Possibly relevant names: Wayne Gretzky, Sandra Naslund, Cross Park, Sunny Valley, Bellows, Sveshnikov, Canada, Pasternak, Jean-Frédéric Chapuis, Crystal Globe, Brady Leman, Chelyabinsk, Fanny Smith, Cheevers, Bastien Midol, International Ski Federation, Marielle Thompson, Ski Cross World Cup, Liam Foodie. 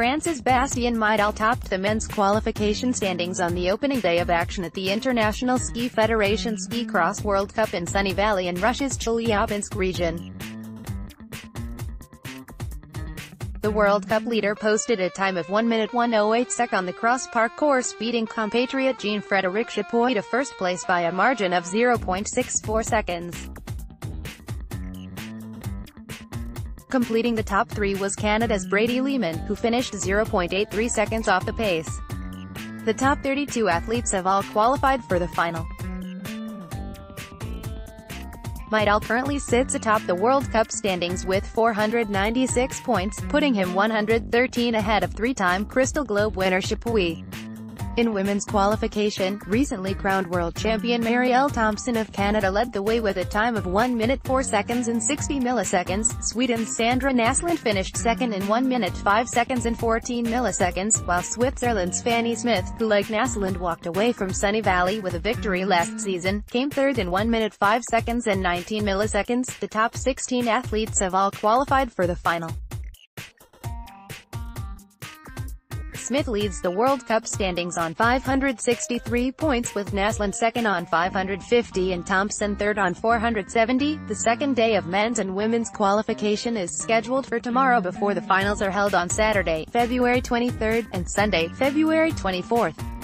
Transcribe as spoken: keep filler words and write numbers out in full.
France's Bastien Midol topped the men's qualification standings on the opening day of action at the International Ski Federation Ski Cross World Cup in Sunny Valley in Russia's Chelyabinsk region. The World Cup leader posted a time of one minute one oh eight seconds on the Cross Park course, beating compatriot Jean-Frédéric Chapuis to first place by a margin of zero point six four seconds. Completing the top three was Canada's Brady Leman, who finished zero point eight three seconds off the pace. The top thirty-two athletes have all qualified for the final. Midol currently sits atop the World Cup standings with four hundred ninety-six points, putting him one hundred thirteen ahead of three-time Crystal Globe winner Chapuis. In women's qualification, recently crowned world champion Marielle Thompson of Canada led the way with a time of one minute four seconds and sixty milliseconds, Sweden's Sandra Naslund finished second in one minute five seconds and fourteen milliseconds, while Switzerland's Fanny Smith, who like Naslund walked away from Sunny Valley with a victory last season, came third in one minute five seconds and nineteen milliseconds. The top sixteen athletes have all qualified for the final. Smith leads the World Cup standings on five hundred sixty-three points, with Naslund second on five hundred fifty and Thompson third on four hundred seventy. The second day of men's and women's qualification is scheduled for tomorrow before the finals are held on Saturday, February twenty-third, and Sunday, February twenty-fourth.